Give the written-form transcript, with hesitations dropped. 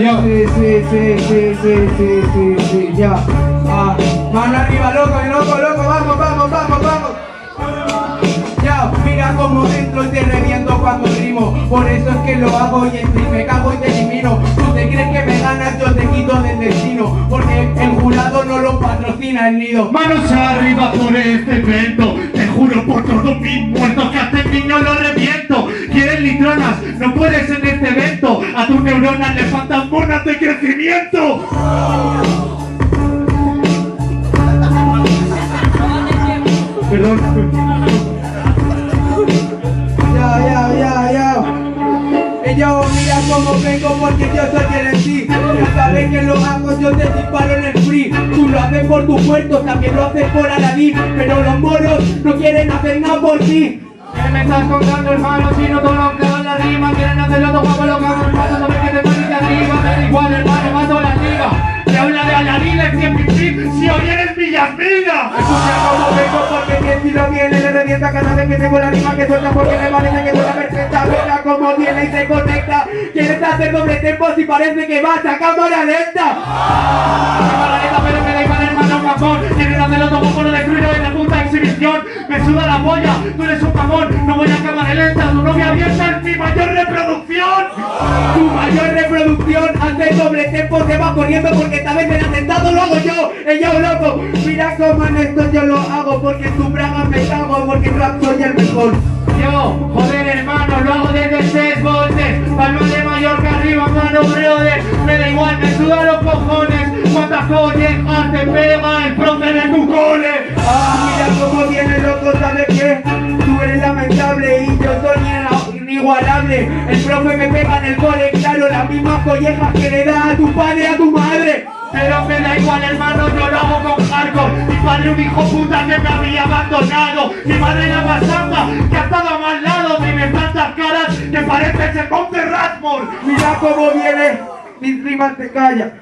ya. Sí, ya. Ah, mano arriba, loco, vamos. Ya, mira como dentro te reviento cuando rimo. Por eso es que lo hago y en ti me cago y te elimino. Tú te crees que me ganas, yo te quito del destino. Porque el jurado no lo patrocina el nido. Manos arriba por este evento. Te juro por todos mis muertos que hasta el niño lo reviento. Quieren litronas, no puedes en este evento. A tus neuronas le faltan monas de crecimiento. Perdón. Yo, mira cómo vengo porque yo soy el en sí. Ya sabes que lo hago, yo te disparo en el free. Tú lo haces por tus muertos, también lo haces por Aladín. Pero los moros no quieren hacer nada por ti. ¿Qué me estás contando, hermano? Si no todos clavan la rima. Quieren hacerlo todo guapo, lo cago, hermano. No ves que te pones de arriba. Me da igual, hermano, mato la liga. Te habla de Aladín, es que si hoy eres Villasmina. Escucha cómo vengo porque quien si lo tiene le revienta cada vez que tengo la rima que suelta. Porque me parece que suena perfecta. Mira cómo tiene y se conecta. Quieres hacer doble tempo si parece que vas a cámara lenta. Cámara lenta, pero me da igual, hermano, mamón. Quieres hacerlo todo por lo destruido en la puta exhibición. Me suda la polla, tú eres un mamón. No voy a cámara lenta, tu novia abierta es mi mayor reproducción. Tu mayor reproducción, hace doble tempo, te vas corriendo porque tal vez el atentado lo hago yo. Yo, loco, mira cómo en esto yo lo hago. Porque tu braga me cago, porque rap soy el mejor. Yo, joder, hermano, lo hago desde 6 voltes. Palma de Mallorca arriba, mano, brother. Me da igual, me suda los cojones. Cuántas joyas te pega el profe de tu cole. Ah, mira cómo viene, loco, ¿sabes qué? Tú eres lamentable y yo soy inigualable. El profe me pega en el cole, claro, las mismas collejas que le da a tu padre y a tu madre. Pero me da igual, hermano, yo lo hago con cargo. Mi padre un hijo puta que me había abandonado. Mi madre la pasamba que ha estado a mal lado. Dime tantas caras que pareces el conde Rasmus. Mira cómo viene, mis rimas te callan.